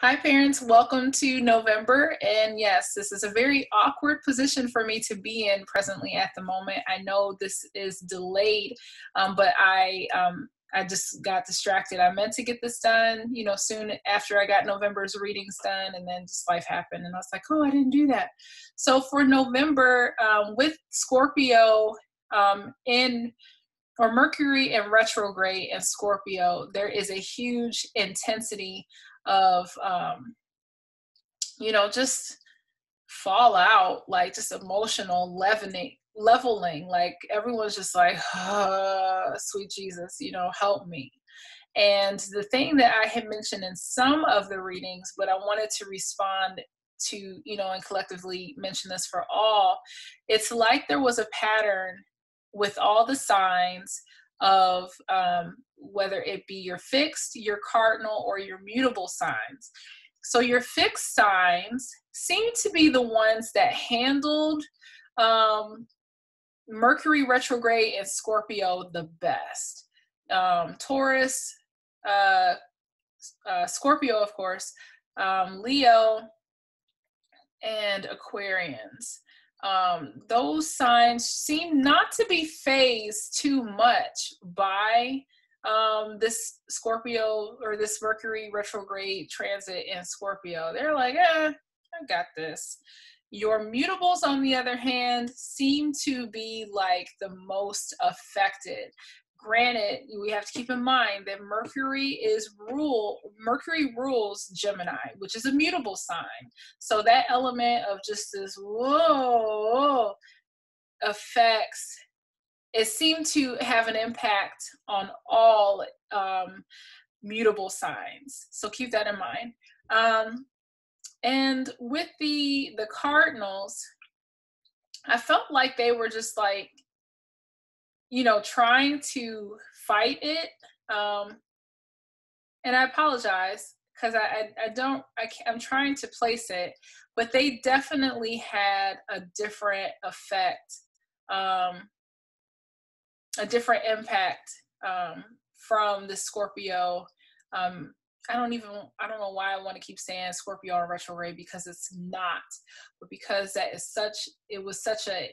Hi parents, welcome to November, and yes, this is a very awkward position for me to be in presently at the moment. I know this is delayed, but I just got distracted. I meant to get this done, you know, soon after I got November's readings done, and then just life happened and I was like, oh, I didn't do that. So for November, with Scorpio or Mercury in retrograde and Scorpio, there is a huge intensity of, you know, just fallout, like just emotional leveling, like everyone's just like, oh, sweet Jesus, you know, help me. And the thing that I had mentioned in some of the readings, but I wanted to respond to, you know, and collectively mention this for all, it's like there was a pattern with all the signs of whether it be your fixed, your cardinal, or your mutable signs. So your fixed signs seem to be the ones that handled Mercury retrograde and Scorpio the best. Taurus, Scorpio, of course, Leo, and Aquarians. Those signs seem not to be phased too much by this Scorpio or this Mercury retrograde transit in Scorpio. They're like, I got this. Your mutables, on the other hand, seem to be like the most affected. Granted, we have to keep in mind that Mercury rules Gemini, which is a mutable sign. So that element of just this whoa affects, it seemed to have an impact on all mutable signs. So keep that in mind. And with the cardinals, I felt like they were just like, you know, trying to fight it. And I apologize because I'm trying to place it, but they definitely had a different effect, a different impact from the Scorpio. I don't know why I want to keep saying Scorpio in retrograde, because it's not, but because that is such an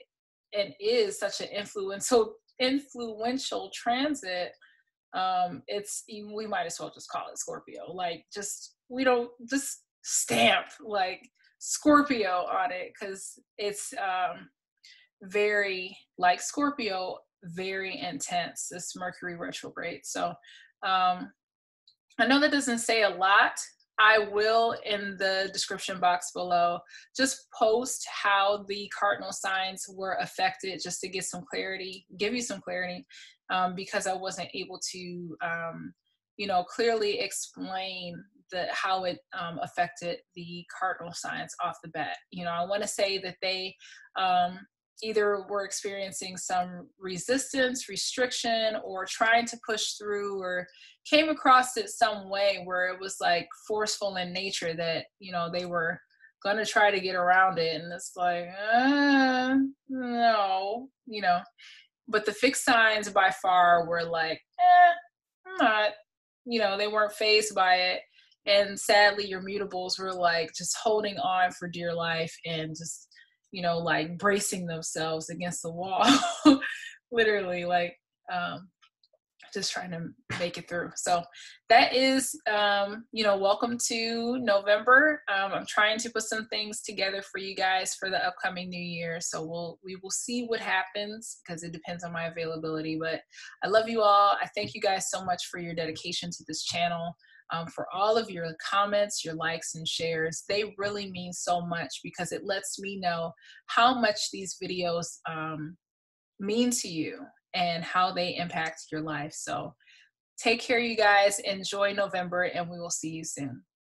influential transit, we might as well just call it Scorpio. Like, just, we don't just stamp like Scorpio on it, because it's very, like Scorpio, very intense, this Mercury retrograde. So I know that doesn't say a lot. I will, in the description box below, just post how the cardinal signs were affected, just to get some clarity, give you some clarity, because I wasn't able to, you know, clearly explain how it affected the cardinal signs off the bat. You know, I want to say that they either were experiencing some resistance, restriction, or trying to push through, or came across it some way where it was like forceful in nature, that, you know, they were going to try to get around it. And it's like, no, you know, but the fixed signs by far were like, I'm not, you know, they weren't phased by it. And sadly, your mutables were like just holding on for dear life and just, you know, like bracing themselves against the wall, literally, like just trying to make it through. So that is, you know, welcome to November. I'm trying to put some things together for you guys for the upcoming new year. So we will see what happens, because it depends on my availability, but I love you all. I thank you guys so much for your dedication to this channel. For all of your comments, your likes and shares, they really mean so much, because it lets me know how much these videos mean to you and how they impact your life. So take care, you guys. Enjoy November, and we will see you soon.